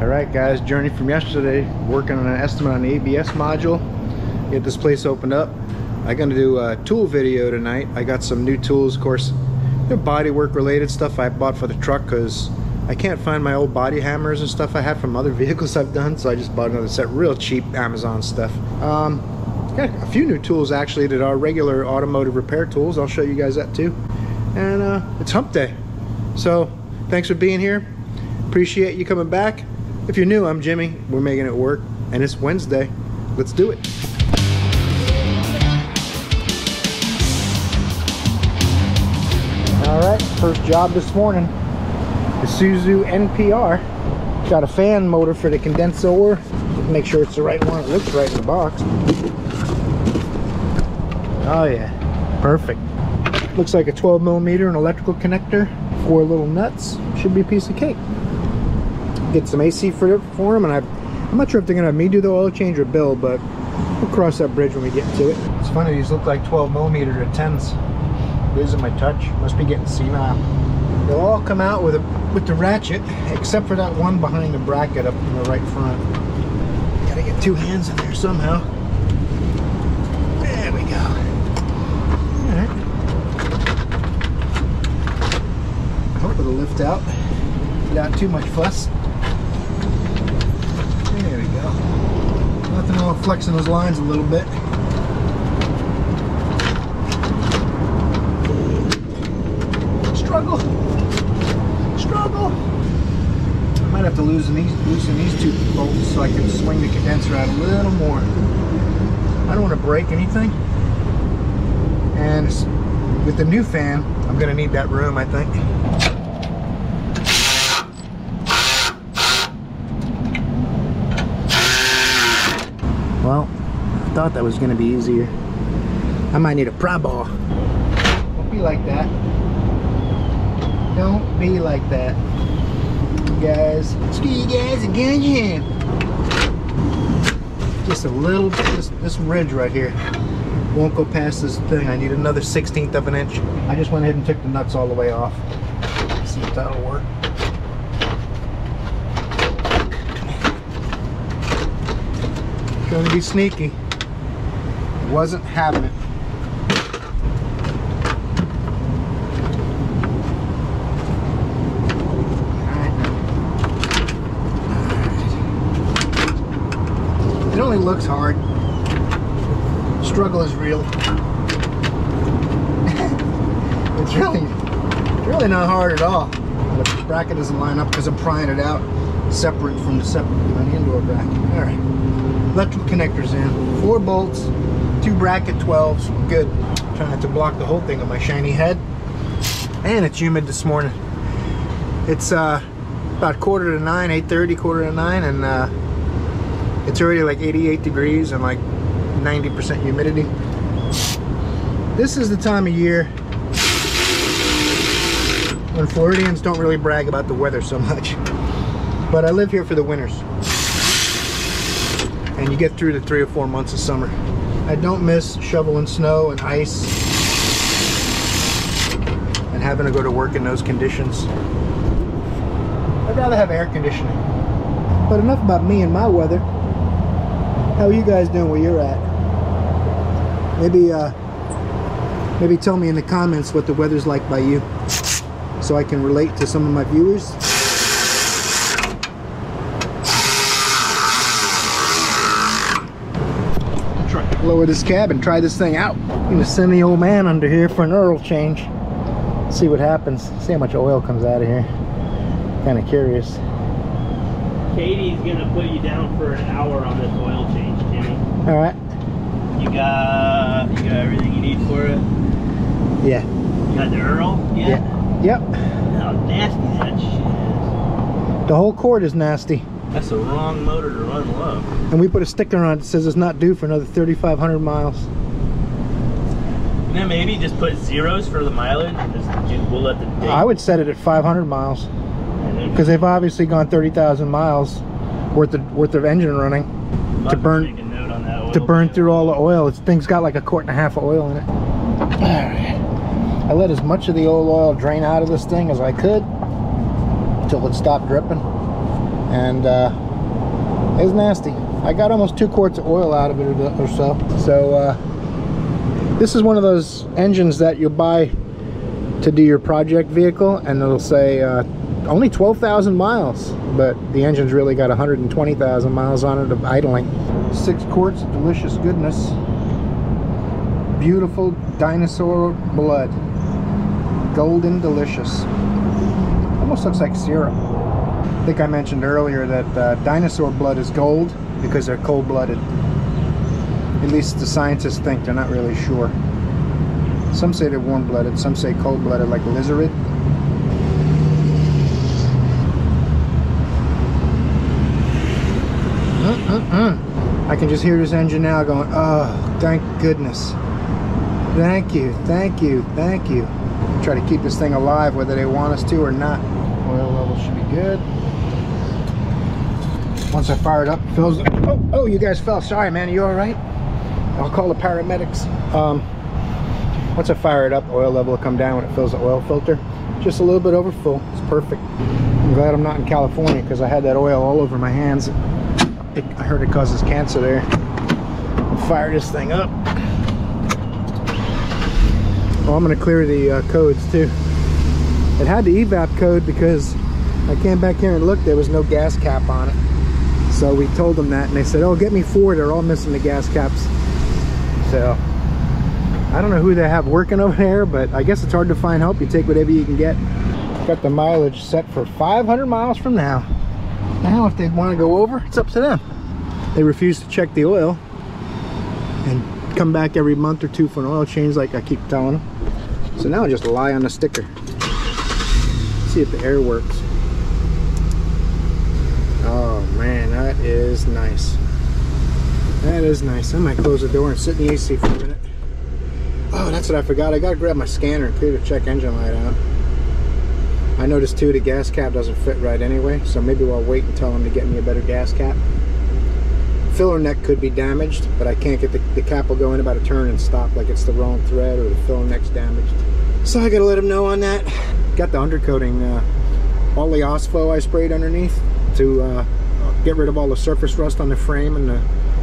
Alright guys, journey from yesterday, working on an estimate on the ABS module. Get this place opened up. I'm going to do a tool video tonight. I got some new tools, of course, they're bodywork related stuff I bought for the truck because I can't find my old body hammers and stuff I had from other vehicles I've done, so I just bought another set, real cheap Amazon stuff. Got a few new tools actually that are regular automotive repair tools. I'll show you guys that too. And it's hump day. So thanks for being here. Appreciate you coming back. If you're new, I'm Jimmy. We're making it work. And it's Wednesday. Let's do it. All right, first job this morning. Isuzu NPR. Got a fan motor for the condenser. Make sure it's the right one. It looks right in the box. Oh yeah, perfect. Looks like a 12 millimeter, an electrical connector, four little nuts. Should be a piece of cake. Get some AC for them, and I'm not sure if they're gonna have me do the oil change or Bill, but we'll cross that bridge when we get to it. It's funny, these look like 12 millimeter to 10s. Losing my touch. Must be getting senile. They'll all come out with the ratchet, except for that one behind the bracket up in the right front. Gotta get two hands in there somehow. There we go. It'll lift out without too much fuss. There we go. Nothing wrong flexing those lines a little bit. Struggle. Struggle. I might have to loosen these two bolts so I can swing the condenser out a little more. I don't want to break anything. And with the new fan, I'm going to need that room, I think. Well, I thought that was going to be easier. I might need a pry bar. Don't be like that. Don't be like that. Guys, screw you guys again, yeah. Just a little bit, this ridge right here won't go past this thing. I need another 1/16th of an inch. I just went ahead and took the nuts all the way off. Let's see if that'll work. Going to be sneaky. Wasn't happening. All right. It only looks hard. Struggle is real. it's really not hard at all. The bracket doesn't line up because I'm prying it out separate from the indoor bracket. All right. Electrical connectors in, four bolts, two bracket 12s, good. Trying not to block the whole thing on my shiny head. And it's humid this morning. It's about 8:45, 8:30, 8:45, and it's already like 88 degrees and like 90% humidity. This is the time of year when Floridians don't really brag about the weather so much. But I live here for the winters. And you get through the 3 or 4 months of summer. I don't miss shoveling snow and ice and having to go to work in those conditions. I'd rather have air conditioning. But enough about me and my weather. How are you guys doing where you're at? Maybe tell me in the comments what the weather's like by you so I can relate to some of my viewers. Lower this cab and try this thing out. I'm gonna send the old man under here for an oil change. See what happens. See how much oil comes out of here. Kind of curious. Katie's gonna put you down for an hour on this oil change, Jimmy. All right. You got everything you need for it. Yeah. You got the Earl? Yeah. Yep. How nasty that shit is. The whole cord is nasty. That's the wrong motor to run low. And we put a sticker on it that says it's not due for another 3,500 miles. And then maybe just put zeros for the mileage and just we'll let the date. I would set it at 500 miles because they've obviously gone 30,000 miles worth of engine running to burn through all the oil. This thing's got like a quart and a half of oil in it. All right. I let as much of the old oil drain out of this thing as I could until it stopped dripping. and it was nasty. I got almost 2 quarts of oil out of it or so. So this is one of those engines that you buy to do your project vehicle, and it'll say only 12,000 miles, but the engine's really got 120,000 miles on it of idling. 6 quarts of delicious goodness. Beautiful dinosaur blood. Golden delicious. Almost looks like syrup. I think I mentioned earlier that dinosaur blood is gold because they're cold-blooded. At least the scientists think, they're not really sure. Some say they're warm-blooded, some say cold-blooded like lizard. I can just hear this engine now going, oh, thank goodness. Thank you, thank you, thank you. Try to keep this thing alive whether they want us to or not. Oil level should be good. Once I fire it up, it fills up. Oh, oh, you guys fell. Sorry, man, are you all right? I'll call the paramedics. Once I fire it up, oil level will come down when it fills the oil filter. Just a little bit over full, it's perfect. I'm glad I'm not in California because I had that oil all over my hands. I heard it causes cancer there. Fire this thing up. Well, I'm gonna clear the codes too. It had the evap code because I came back here and looked, there was no gas cap on it. So we told them that and they said, oh, get me four, they're all missing the gas caps. So I don't know who they have working over there, but I guess it's hard to find help. You take whatever you can get. Got the mileage set for 500 miles from now. Now if they want to go over, it's up to them. They refuse to check the oil and come back every month or two for an oil change like I keep telling them. So now I just lie on the sticker. See if the air works. Oh man, that is nice. That is nice. I might close the door and sit in the AC for a minute. Oh, that's what I forgot. I gotta grab my scanner and clear the check engine light out. I noticed too the gas cap doesn't fit right anyway, so maybe I'll wait and tell them to get me a better gas cap. Filler neck could be damaged, but I can't get the cap will go in about a turn and stop, like it's the wrong thread or the filler neck's damaged. So I gotta let them know on that. Got the undercoating, all the Osfo I sprayed underneath to get rid of all the surface rust on the frame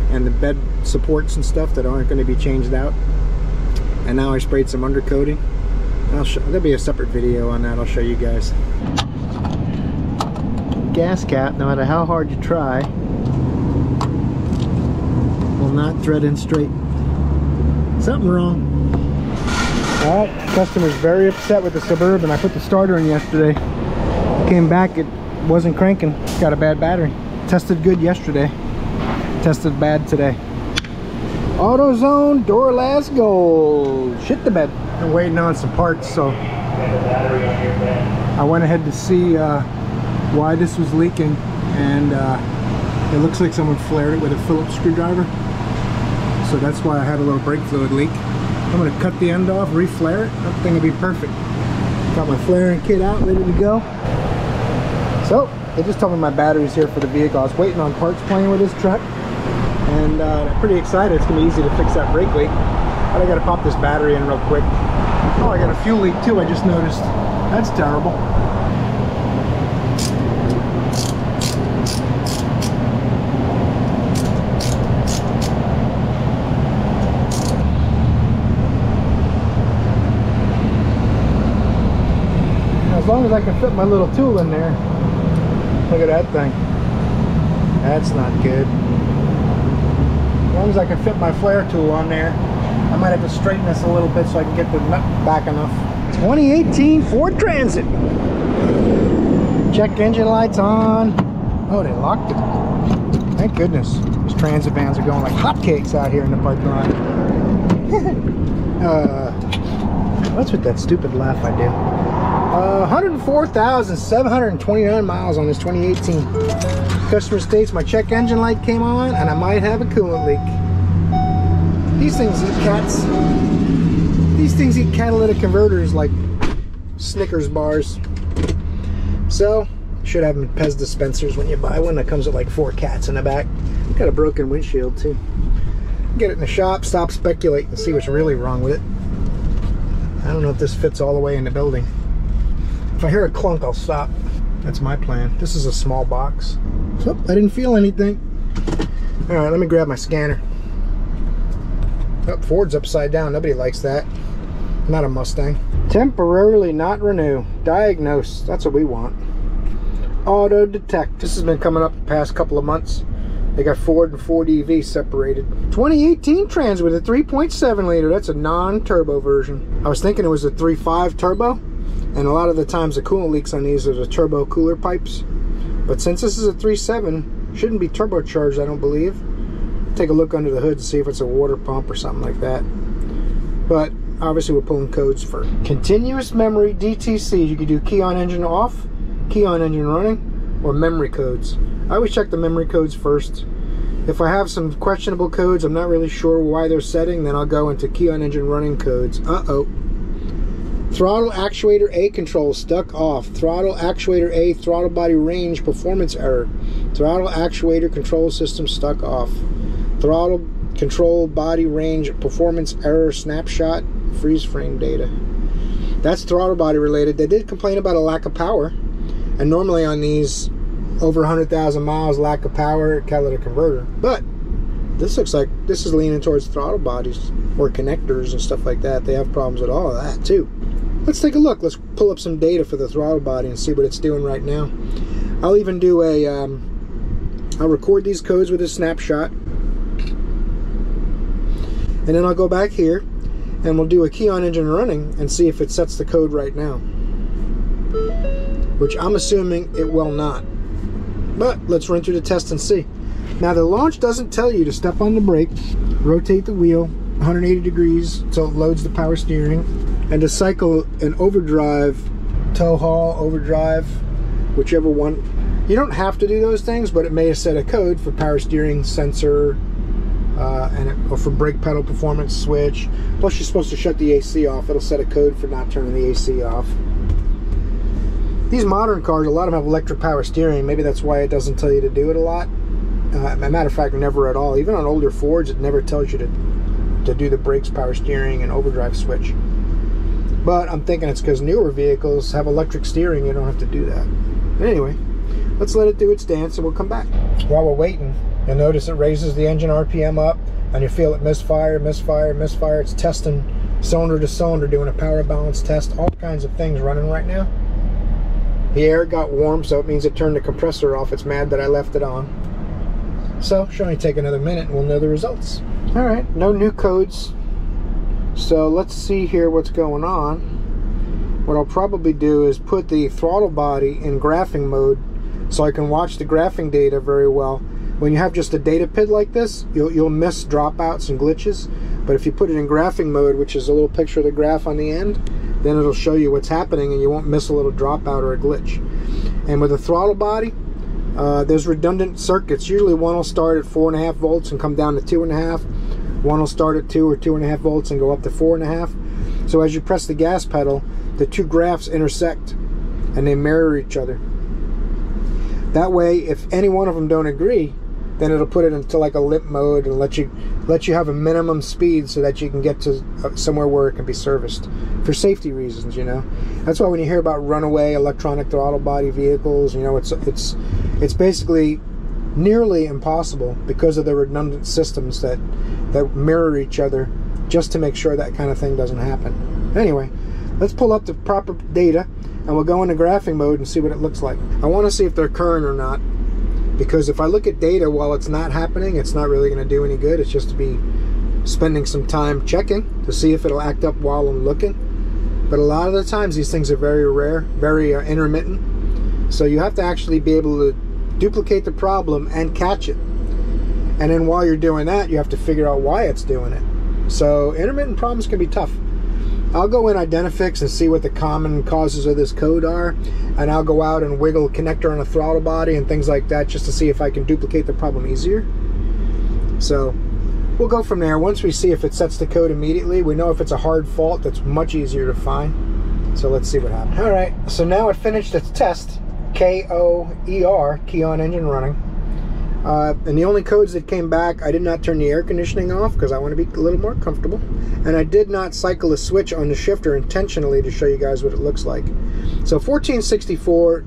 and the bed supports and stuff that aren't going to be changed out. And now I sprayed some undercoating. There'll be a separate video on that, I'll show you guys. Gas cap, no matter how hard you try, will not thread in straight. Something wrong. Alright, customer's very upset with the Suburban. I put the starter in yesterday. Came back, it wasn't cranking. Got a bad battery. Tested good yesterday. Tested bad today. AutoZone door last gold. Shit the bed. I'm waiting on some parts, so I went ahead to see why this was leaking, and it looks like someone flared it with a Phillips screwdriver, so that's why I had a little brake fluid leak. I'm going to cut the end off, re-flare it, that thing will be perfect. Got my flaring kit out, ready to go. So they just told me my battery's here for the vehicle. I was waiting on parts playing with this truck. And I'm pretty excited. It's going to be easy to fix that brake leak. But I got to pop this battery in real quick. Oh, I got a fuel leak too, I just noticed. That's terrible. As long as I can fit my little tool in there. Look at that thing. That's not good. As long as I can fit my flare tool on there, I might have to straighten this a little bit so I can get the nut back enough. 2018 Ford Transit. Check engine lights on. Oh, they locked it. Thank goodness. Those transit vans are going like hotcakes out here in the parking lot. What's with that stupid laugh I do? 104,729 miles on this 2018. Customer states my check engine light came on and I might have a coolant leak. These things eat cats. These things eat catalytic converters like Snickers bars. So, should have them Pez dispensers when you buy one that comes with like 4 cats in the back. Got a broken windshield too. Get it in the shop, stop speculating and see what's really wrong with it. I don't know if this fits all the way in the building. If I hear a clunk, I'll stop. That's my plan. This is a small box. Oh, I didn't feel anything. All right, let me grab my scanner. Oh, Ford's upside down. Nobody likes that. Not a Mustang. Temporarily not renew. Diagnose. That's what we want. Auto detect. This has been coming up the past couple of months. They got Ford and Ford EV separated. 2018 Transit with a 3.7 liter. That's a non-turbo version. I was thinking it was a 3.5 turbo, and a lot of the times the coolant leaks on these are the turbo cooler pipes. But since this is a 3.7, shouldn't be turbocharged, I don't believe. Take a look under the hood to see if it's a water pump or something like that. But obviously we're pulling codes for continuous memory DTC. You can do key on engine off, key on engine running, or memory codes. I always check the memory codes first. If I have some questionable codes, I'm not really sure why they're setting, then I'll go into key on engine running codes. Uh-oh. Throttle actuator A control stuck off. Throttle actuator A throttle body range performance error. Throttle actuator control system stuck off. Throttle control body range performance error snapshot freeze frame data. That's throttle body related. They did complain about a lack of power, and normally on these over 100,000 miles, lack of power, catalytic converter. But this looks like this is leaning towards throttle bodies or connectors and stuff like that. They have problems with all of that too. Let's take a look. Let's pull up some data for the throttle body and see what it's doing right now. I'll even do a, I'll record these codes with a snapshot, and then I'll go back here and we'll do a key on engine running and see if it sets the code right now, which I'm assuming it will not. But let's run through the test and see. Now the launch doesn't tell you to step on the brake, rotate the wheel 180 degrees until it loads the power steering, and to cycle an overdrive, tow haul, overdrive, whichever one. You don't have to do those things, but it may have set a code for power steering sensor, or for brake pedal performance switch. Plus you're supposed to shut the AC off. It'll set a code for not turning the AC off. These modern cars, a lot of them have electric power steering. Maybe that's why it doesn't tell you to do it a lot. As a matter of fact, never at all. Even on older Fords, it never tells you to do the brakes, power steering, and overdrive switch. But I'm thinking it's because newer vehicles have electric steering. You don't have to do that. But anyway, let's let it do its dance, and we'll come back. While we're waiting, you'll notice it raises the engine RPM up, and you feel it misfire, misfire, misfire. It's testing cylinder to cylinder, doing a power balance test, all kinds of things running right now. The air got warm, so it means it turned the compressor off. It's mad that I left it on. So, should only take another minute and we'll know the results. All right, no new codes. So let's see here what's going on. What I'll probably do is put the throttle body in graphing mode so I can watch the graphing data very well. When you have just a data PID like this, you'll miss dropouts and glitches. But if you put it in graphing mode, which is a little picture of the graph on the end, then it'll show you what's happening and you won't miss a little dropout or a glitch. And with a throttle body, there's redundant circuits. Usually one will start at 4.5 volts and come down to 2.5. One will start at 2 or 2.5 volts and go up to 4.5. So as you press the gas pedal, the two graphs intersect and they mirror each other. That way, if any one of them don't agree, then it'll put it into like a limp mode and let you have a minimum speed so that you can get to somewhere where it can be serviced for safety reasons, you know. That's why when you hear about runaway electronic throttle body vehicles, you know, it's basically nearly impossible because of the redundant systems that mirror each other just to make sure that kind of thing doesn't happen. Anyway, let's pull up the proper data and we'll go into graphing mode and see what it looks like. I want to see if they're current or not, because if I look at data while it's not happening, it's not really going to do any good. It's just to be spending some time checking to see if it'll act up while I'm looking. But a lot of the times these things are very rare, very intermittent. So you have to actually be able to duplicate the problem and catch it. And then while you're doing that, you have to figure out why it's doing it. So intermittent problems can be tough. I'll go in Identifix and see what the common causes of this code are, and I'll go out and wiggle connector on a throttle body and things like that just to see if I can duplicate the problem easier. So we'll go from there. Once we see if it sets the code immediately, we know if it's a hard fault, that's much easier to find. So let's see what happens. All right, so now it finished its test, K-O-E-R, key on engine running. And the only codes that came back, I did not turn the air conditioning off because I want to be a little more comfortable. And I did not cycle the switch on the shifter intentionally to show you guys what it looks like. So 1464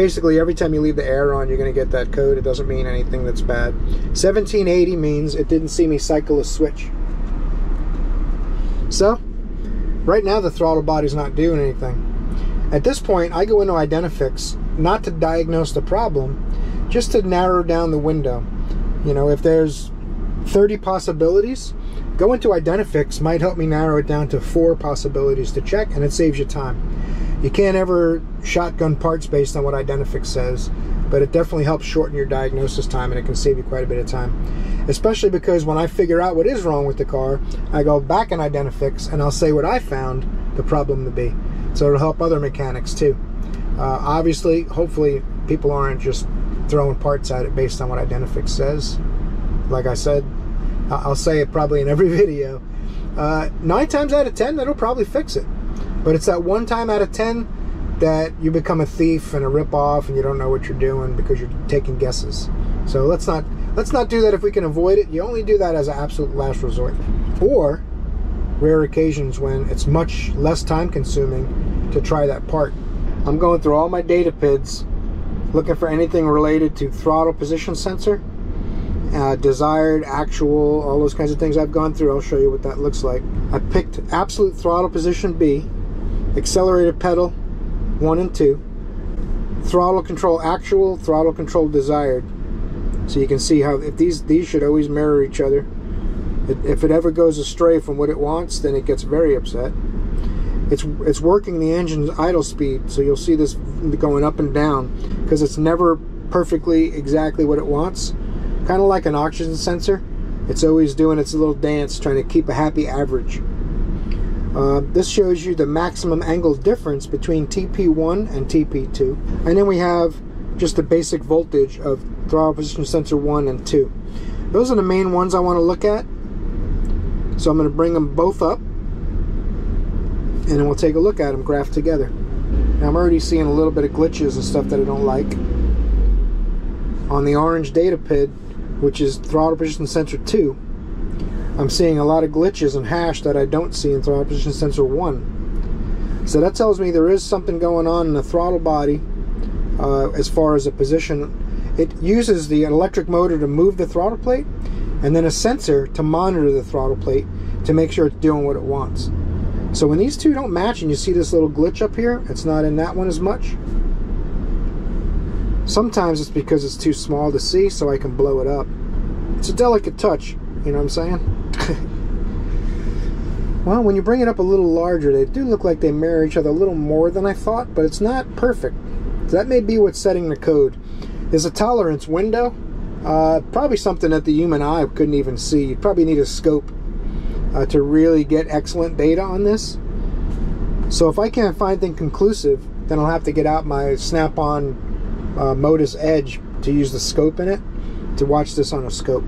basically every time you leave the air on, you're going to get that code. It doesn't mean anything that's bad. 1780 means it didn't see me cycle a switch. So right now the throttle body's not doing anything. At this point, I go into Identifix, not to diagnose the problem, just to narrow down the window. You know, if there's 30 possibilities, go into Identifix might help me narrow it down to 4 possibilities to check, and it saves you time. You can't ever shotgun parts based on what Identifix says, but it definitely helps shorten your diagnosis time, and it can save you quite a bit of time. Especially because when I figure out what is wrong with the car, I go back in Identifix, and I'll say what I found the problem to be. So it'll help other mechanics too. Obviously, hopefully, people aren't just throwing parts at it based on what Identifix says. Like I said, I'll say it probably in every video. 9 times out of 10, that'll probably fix it. But it's that 1 time out of 10 that you become a thief and a ripoff, and you don't know what you're doing because you're taking guesses. So let's not do that if we can avoid it. You only do that as an absolute last resort, or rare occasions when it's much less time consuming to try that part. I'm going through all my data PIDs, looking for anything related to throttle position sensor, desired, actual, all those kinds of things I've gone through. I'll show you what that looks like. I picked absolute throttle position B, accelerator pedal 1 and 2, throttle control actual, throttle control desired. So you can see how if these should always mirror each other. If it ever goes astray from what it wants, then it gets very upset. It's working the engine's idle speed, so you'll see this going up and down because it's never perfectly exactly what it wants. Kind of like an oxygen sensor, it's always doing its little dance, trying to keep a happy average. This shows you the maximum angle difference between TP1 and TP2, and then we have just the basic voltage of throttle position sensor 1 and 2. Those are the main ones I want to look at. So I'm going to bring them both up, and then we'll take a look at them graphed together. Now I'm already seeing a little bit of glitches and stuff that I don't like. On the orange data PID, which is throttle position sensor 2, I'm seeing a lot of glitches and hash that I don't see in throttle position sensor 1. So that tells me there is something going on in the throttle body as far as a position. It uses the electric motor to move the throttle plate, and then a sensor to monitor the throttle plate to make sure it's doing what it wants. So when these two don't match and you see this little glitch up here, it's not in that one as much. Sometimes it's because it's too small to see, so I can blow it up. It's a delicate touch, you know what I'm saying? Well, when you bring it up a little larger, they do look like they mirror each other a little more than I thought, but it's not perfect. So that may be what's setting the code. There's a tolerance window. Probably something that the human eye couldn't even see. You'd probably need a scope to really get excellent data on this. So if I can't find anything conclusive, then I'll have to get out my Snap-on Modus Edge to use the scope in it, to watch this on a scope.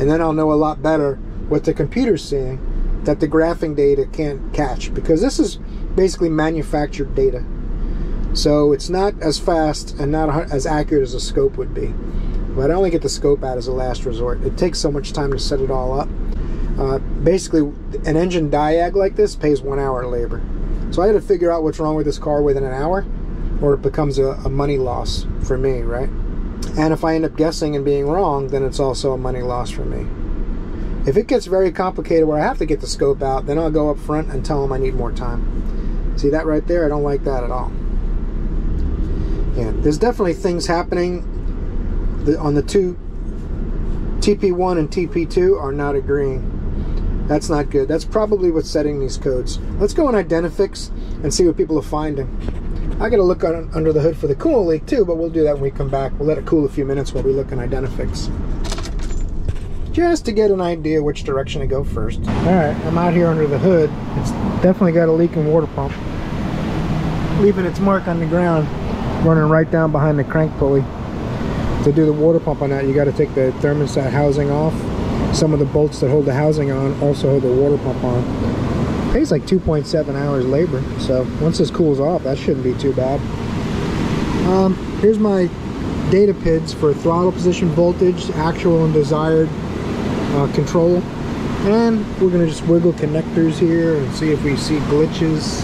And then I'll know a lot better what the computer's seeing that the graphing data can't catch, because this is basically manufactured data. So it's not as fast and not as accurate as a scope would be. But I only get the scope out as a last resort. It takes so much time to set it all up. Basically, an engine diag like this pays 1 hour of labor. So I had to figure out what's wrong with this car within an hour, or it becomes a money loss for me, right? And if I end up guessing and being wrong, then it's also a money loss for me. If it gets very complicated where I have to get the scope out, then I'll go up front and tell them I need more time. See that right there? I don't like that at all. Yeah, there's definitely things happening. On the two, TP1 and TP2 are not agreeing. That's not good. That's probably what's setting these codes. Let's go on Identifix and see what people are finding. I gotta look under the hood for the coolant leak too, but we'll do that when we come back. We'll let it cool a few minutes while we look on Identifix, just to get an idea which direction to go first. Alright, I'm out here under the hood. It's definitely got a leaking water pump, leaving its mark on the ground, running right down behind the crank pulley. To do the water pump on that, you got to take the thermostat housing off. Some of the bolts that hold the housing on also hold the water pump on. It pays like 2.7 hours labor, so once this cools off, that shouldn't be too bad. Here's my data PIDs for throttle position, voltage, actual and desired control, and we're gonna just wiggle connectors here and see if we see glitches,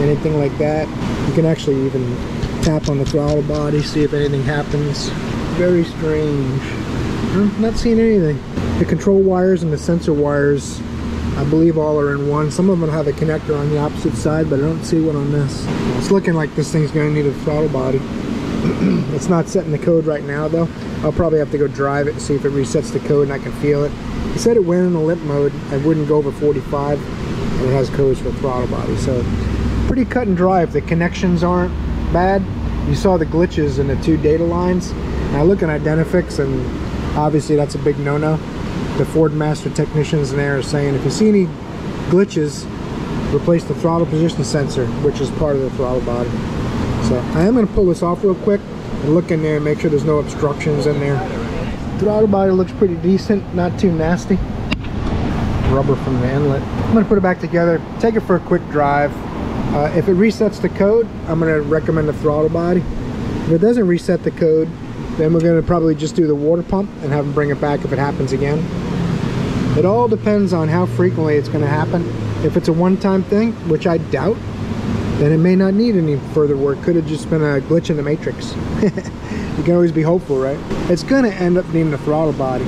anything like that. You can actually even Tap on the throttle body, see if anything happens. Very strange. I'm not seeing anything. The control wires and the sensor wires, I believe, all are in one. Some of them have a connector on the opposite side, but I don't see one on this. It's looking like this thing's going to need a throttle body. It's not setting the code right now, though. I'll probably have to go drive it and see if it resets the code and I can feel it. It said it went in a limp mode and wouldn't go over 45, and it has codes for a throttle body. So pretty cut and dry if the connections aren't bad. You saw the glitches in the two data lines. I look at Identifix, and obviously that's a big no-no. The Ford master technicians in there are saying if you see any glitches, replace the throttle position sensor, which is part of the throttle body. So I am going to pull this off real quick and look in there and make sure there's no obstructions in there. Throttle body looks pretty decent, not too nasty. Rubber from the inlet. I'm going to put it back together, take it for a quick drive. If it resets the code, I'm going to recommend the throttle body. If it doesn't reset the code, then we're going to probably just do the water pump and have them bring it back if it happens again. It all depends on how frequently it's going to happen. If it's a one-time thing, which I doubt, then it may not need any further work. Could have just been a glitch in the matrix. You can always be hopeful, right? It's going to end up needing the throttle body.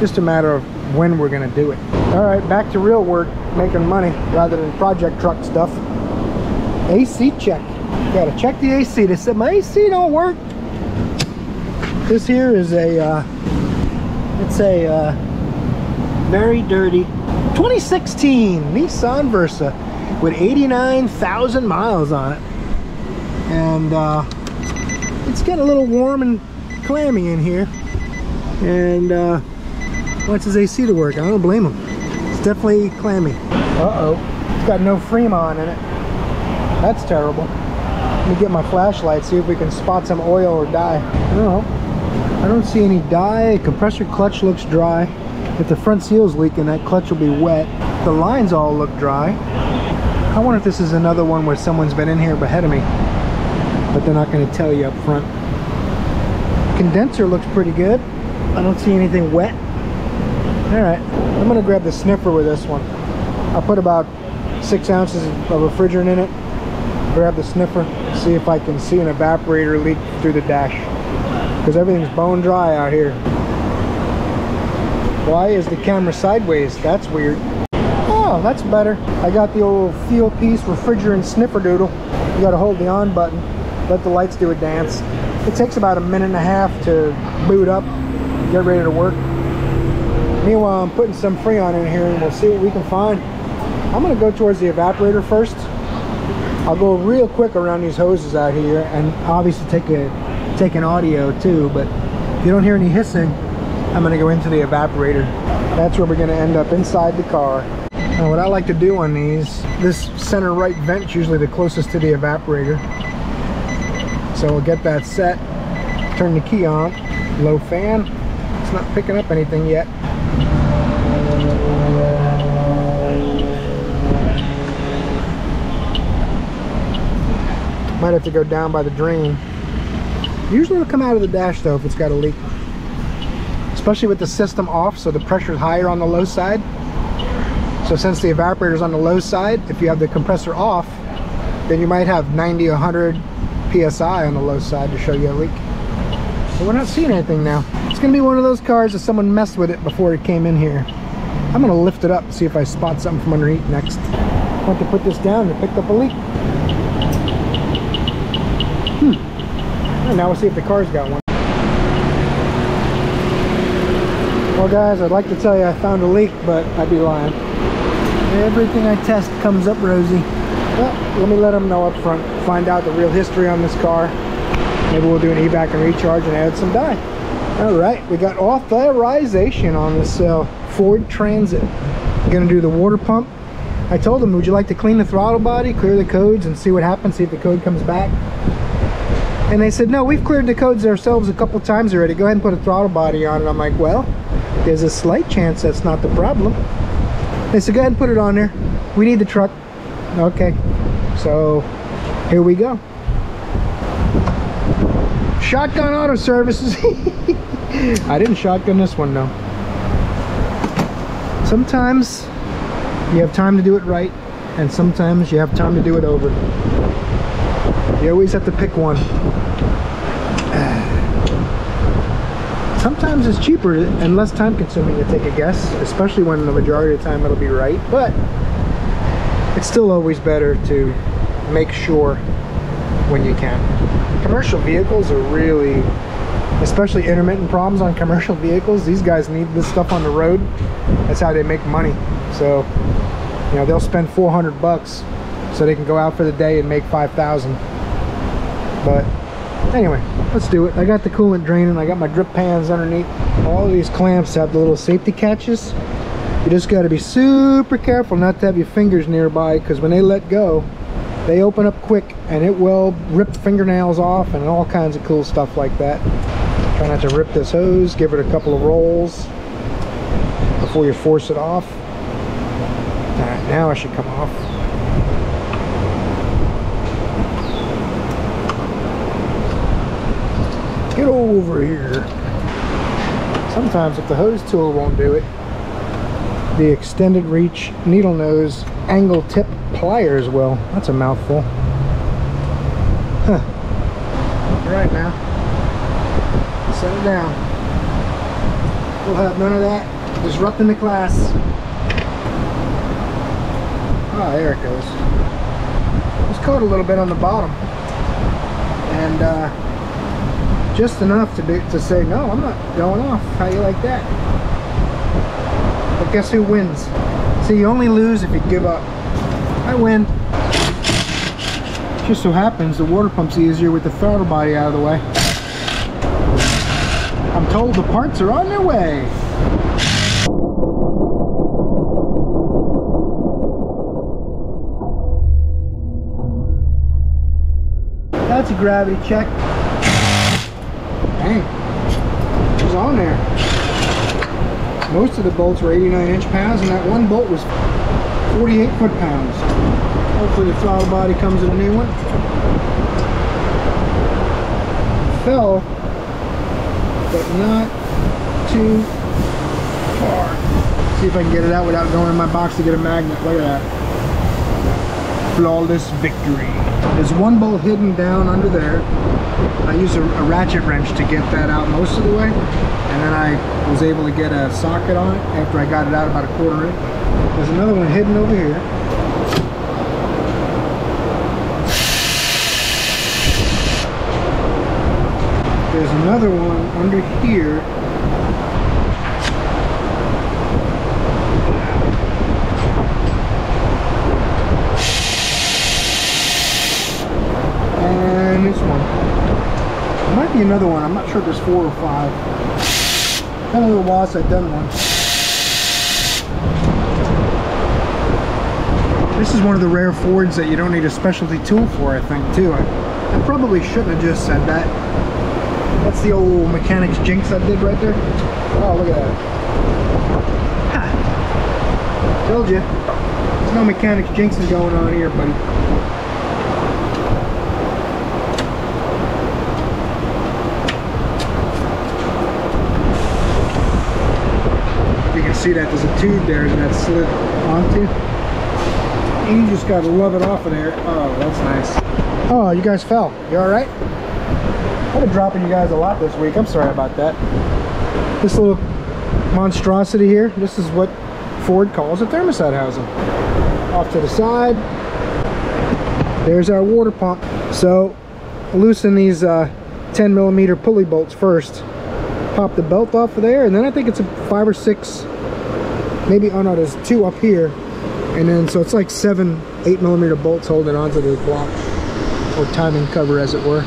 Just a matter of when we're going to do it. All right, back to real work, making money rather than project truck stuff. AC check. Got to check the AC. They said my AC don't work. This here is a, it's a very dirty 2016 Nissan Versa with 89,000 miles on it. And it's getting a little warm and clammy in here. And wants his AC to work. I don't blame him. It's definitely clammy. Uh-oh. It's got no Fremont in it. That's terrible. Let me get my flashlight, see if we can spot some oil or dye. I don't know. I don't see any dye. Compressor clutch looks dry. If the front seal's leaking, that clutch will be wet. The lines all look dry. I wonder if this is another one where someone's been in here ahead of me, but they're not going to tell you up front. Condenser looks pretty good. I don't see anything wet. All right, I'm going to grab the sniffer with this one. I put about 6 ounces of refrigerant in it. Grab the sniffer, see if I can see an evaporator leak through the dash. Because everything's bone dry out here. Why is the camera sideways? That's weird. Oh, that's better. I got the old fuel piece refrigerant sniffer doodle. You gotta hold the on button, let the lights do a dance. It takes about a minute and a half to boot up, get ready to work. Meanwhile, I'm putting some Freon in here and we'll see what we can find. I'm gonna go towards the evaporator first. I'll go real quick around these hoses out here and obviously take an audio too, but if you don't hear any hissing, I'm going to go into the evaporator. That's where we're going to end up, inside the car. Now what I like to do on these, this center right vent's usually the closest to the evaporator, so we'll get that set, turn the key on, low fan. It's not picking up anything yet. Might have to go down by the drain. Usually it'll come out of the dash though if it's got a leak. Especially with the system off, so the pressure's higher on the low side. So since the evaporator's on the low side, if you have the compressor off, then you might have 90, 100 PSI on the low side to show you a leak. But we're not seeing anything now. It's gonna be one of those cars that someone messed with it before it came in here. I'm gonna lift it up and see if I spot something from underneath next. I went to put this down and it picked up a leak. Now we'll see if the car's got one. Well guys, I'd like to tell you I found a leak, but I'd be lying. Everything I test comes up rosy. Well, let me let them know up front. Find out the real history on this car. Maybe we'll do an evac and recharge and add some dye. Alright, we got authorization on this Ford Transit. We're going to do the water pump. I told them, would you like to clean the throttle body, clear the codes, and see what happens, see if the code comes back? And they said, no, we've cleared the codes ourselves a couple times already. Go ahead and put a throttle body on. And I'm like, well, there's a slight chance that's not the problem. They said, go ahead and put it on there. We need the truck. Okay. So here we go. Shotgun Auto Services. I didn't shotgun this one, no. Sometimes you have time to do it right. And sometimes you have time to do it over. You always have to pick one. Sometimes it's cheaper and less time consuming to take a guess, especially when the majority of the time it'll be right, but it's still always better to make sure when you can. Commercial vehicles are really, especially intermittent problems on commercial vehicles, these guys need this stuff on the road. That's how they make money. So, you know, they'll spend 400 bucks so they can go out for the day and make 5,000. But anyway, let's do it. I got the coolant draining, I got my drip pans underneath. All of these clamps have the little safety catches. You just got to be super careful not to have your fingers nearby, because when they let go, they open up quick and it will rip fingernails off and all kinds of cool stuff like that. Try not to rip this hose, give it a couple of rolls before you force it off. Alright, now it should come off. Get over here. Sometimes if the hose tool won't do it, the extended reach needle nose angle tip pliers will. That's a mouthful. Huh. Alright now. Set it down. We'll have none of that disrupting the class. Ah, there it goes. It's caught a little bit on the bottom. And just enough to say, no, I'm not going off. How you like that? But guess who wins? See, you only lose if you give up. I win. Just so happens the water pump's easier with the throttle body out of the way. I'm told the parts are on their way. That's a gravity check. Dang, it was on there. Most of the bolts were 89 inch-pounds, and that one bolt was 48 foot-pounds. Hopefully the throttle body comes in a new one. Fell, but not too far. See if I can get it out without going in my box to get a magnet. Look at that. Flawless victory. There's one bolt hidden down under there. I used a ratchet wrench to get that out most of the way, and then I was able to get a socket on it after I got it out about a quarter inch. There's another one hidden over here. There's another one under here. And this one. Might be another one. I'm not sure if there's 4 or 5. Kind of a little lost. I've done one. This is one of the rare Fords that you don't need a specialty tool for, I think, too. I probably shouldn't have just said that. That's the old mechanics jinx I did right there. Oh, look at that. Ha! Told you. There's no mechanics jinxing going on here, buddy. See that there's a tube there that slid onto. And you just gotta love it off of there. Oh, that's nice. Oh, you guys fell. You all right? I've been dropping you guys a lot this week. I'm sorry about that. This little monstrosity here. This is what Ford calls a thermostat housing. Off to the side. There's our water pump. So loosen these 10 millimeter pulley bolts first. Pop the belt off of there, and then I think it's a 5 or 6. Maybe, oh no, there's 2 up here, and then so it's like 7 8 millimeter bolts holding onto the block or timing cover, as it were.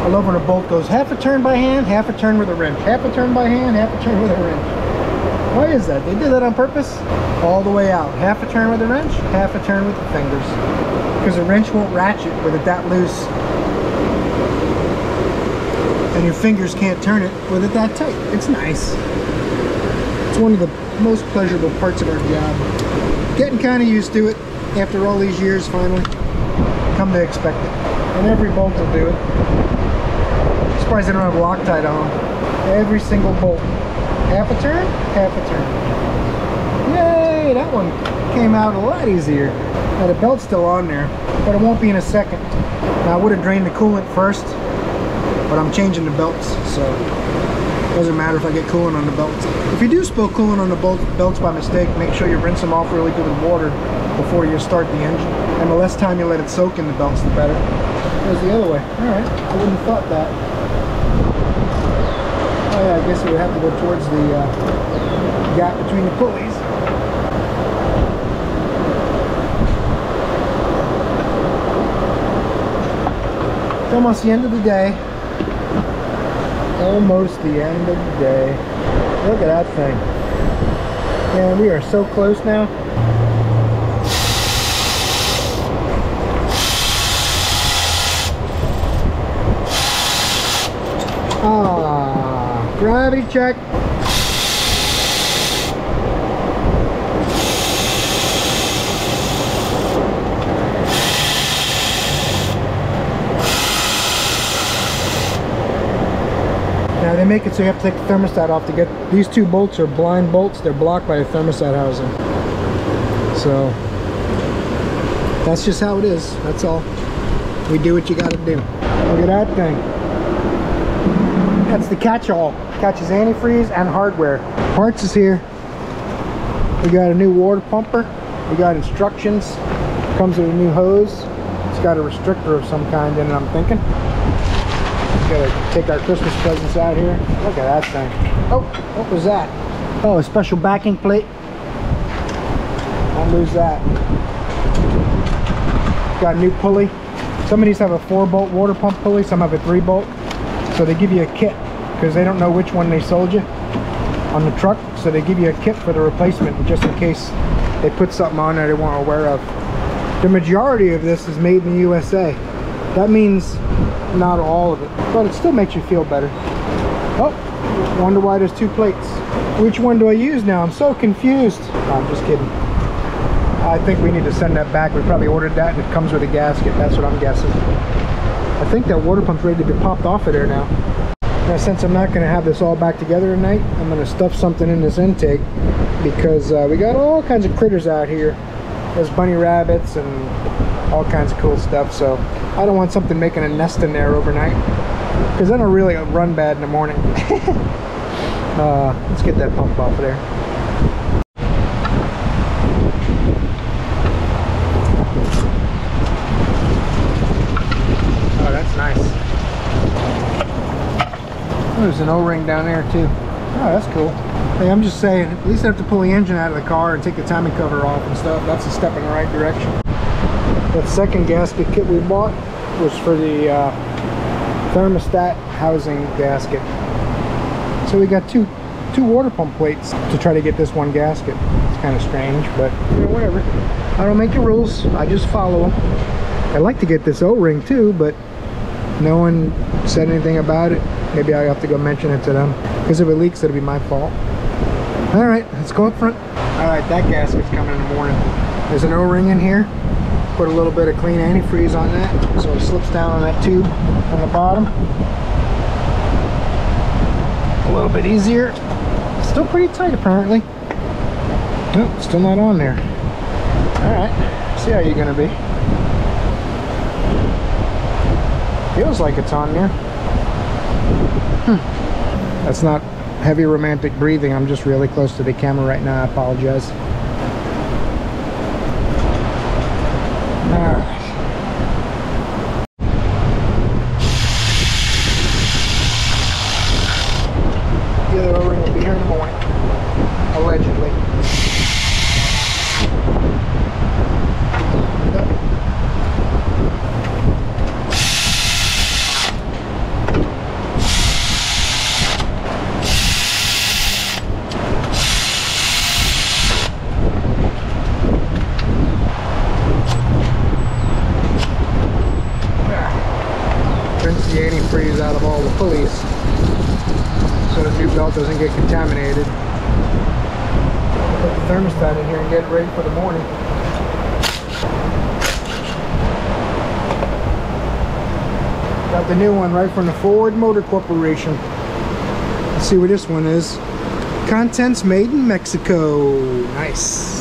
I love when a bolt goes half a turn by hand, half a turn with a wrench, half a turn by hand, half a turn with a wrench. Why is that? They did that on purpose. All the way out, half a turn with a wrench, half a turn with the fingers, because a wrench won't ratchet with it that loose, and your fingers can't turn it with it that tight. It's nice. It's one of the most pleasurable parts of our job. Getting kind of used to it after all these years, finally. Come to expect it. And every bolt will do it. I'm surprised they don't have Loctite on. Every single bolt. Half a turn, half a turn. Yay! Hey, that one came out a lot easier. Now the belt's still on there, but it won't be in a second. Now I would have drained the coolant first, but I'm changing the belts, so it doesn't matter if I get coolant on the belts. If you do spill coolant on the belts by mistake, make sure you rinse them off really good with water before you start the engine. And the less time you let it soak in the belts, the better. There's the other way. Alright, I wouldn't have thought that. Oh yeah, I guess we would have to go towards the gap between the pulleys. It's almost the end of the day. Almost the end of the day. Look at that thing. Man, we are so close now. Ah, gravity check. Now they make it so you have to take the thermostat off to get these two bolts are blind bolts. They're blocked by a thermostat housing. So that's just how it is. That's all. We do what you gotta do. Look at that thing. That's the catch-all. Catches antifreeze and hardware. Parts is here. We got a new water pumper. We got instructions. Comes with a new hose. It's got a restrictor of some kind in it, I'm thinking. Gotta take our Christmas presents out here. Look at that thing. Oh, what was that? Oh, a special backing plate. Don't lose that. Got a new pulley. Some of these have a 4-bolt water pump pulley. Some have a 3-bolt. So they give you a kit because they don't know which one they sold you on the truck, so they give you a kit for the replacement just in case they put something on there they weren't aware of. The majority of this is made in the USA. That means not all of it, but it still makes you feel better. Oh, wonder why there's two plates. Which one do I use now? I'm so confused. No, I'm just kidding. I think we need to send that back. We probably ordered that and it comes with a gasket. That's what I'm guessing. I think that water pump's ready to be popped off of there now. Now since I'm not going to have this all back together tonight, I'm going to stuff something in this intake because we got all kinds of critters out here. There's bunny rabbits and all kinds of cool stuff, so I don't want something making a nest in there overnight because then it'll really run bad in the morning. Let's get that pump off of there. There's an O-ring down there too. Oh, that's cool. Hey, I'm just saying, at least I have to pull the engine out of the car and take the timing cover off and stuff. That's a step in the right direction. That second gasket kit we bought was for the thermostat housing gasket. So we got two water pump plates to try to get this one gasket. It's kind of strange, but you know, whatever. I don't make the rules. I just follow them. I'd like to get this O-ring too, but no one said anything about it. Maybe I have to go mention it to them. Because if it leaks, it'll be my fault. Alright, let's go up front. Alright, that gasket's coming in the morning. There's an O-ring in here. Put a little bit of clean antifreeze on that so it slips down on that tube on the bottom. A little bit easier. Still pretty tight apparently. Nope, still not on there. Alright, see how you're gonna be. Feels like it's on there. That's not heavy romantic breathing. I'm just really close to the camera right now. I apologize. All right. The other O-ring will be here in the morning, allegedly. Out of all the pulleys so the new belt doesn't get contaminated. Put the thermostat in here and get ready for the morning. Got the new one right from the Ford Motor Corporation. Let's see what this one is. Contents made in Mexico. Nice.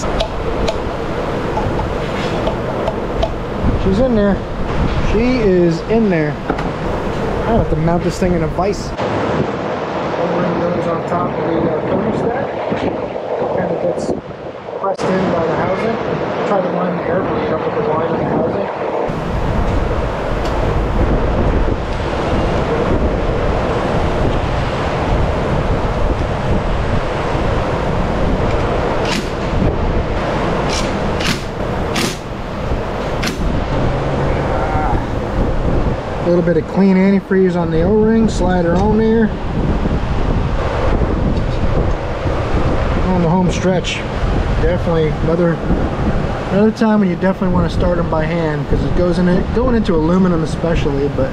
She's in there. She is in there. I have to mount this thing in a vise. One ring goes on top of the coating stack, and it gets pressed in by the housing. I try to line the air brake up with the line of the housing. A little bit of clean antifreeze on the O-ring, slide her on there. On the home stretch, definitely another time when you definitely want to start them by hand, because it goes in it going into aluminum especially, but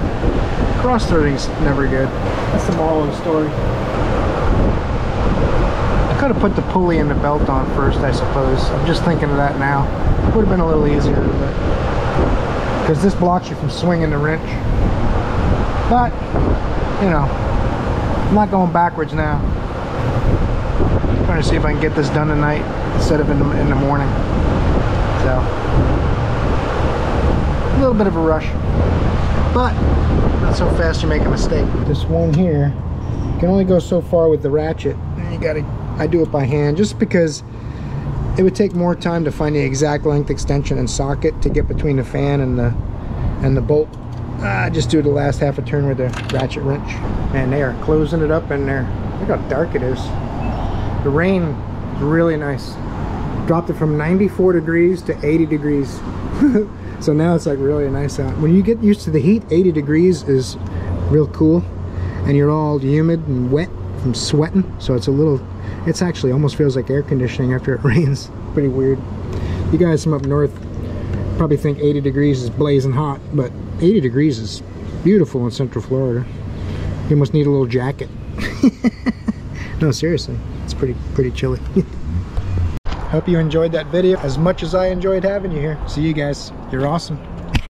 cross-threading's never good. That's the moral of the story. I could have put the pulley and the belt on first, I suppose. I'm just thinking of that now. Would have been a little easier, but because this blocks you from swinging the wrench. But, you know, I'm not going backwards now. I'm trying to see if I can get this done tonight instead of in the morning. So, a little bit of a rush. But, not so fast you make a mistake. This one here, you can only go so far with the ratchet. You gotta, I do it by hand just because it would take more time to find the exact length extension and socket to get between the fan and the bolt. I just do the last half a turn with the ratchet wrench. Man, they are closing it up in there. Look how dark it is. The rain is really nice. Dropped it from 94 degrees to 80 degrees. So now it's like really nice out. When you get used to the heat, 80 degrees is real cool. And you're all humid and wet from sweating. So it's a little... It's actually almost feels like air conditioning after it rains. Pretty weird. You guys from up north probably think 80 degrees is blazing hot, but 80 degrees is beautiful in Central Florida. You must need a little jacket. No, seriously, it's pretty chilly. Hope you enjoyed that video as much as I enjoyed having you here. See you guys. You're awesome.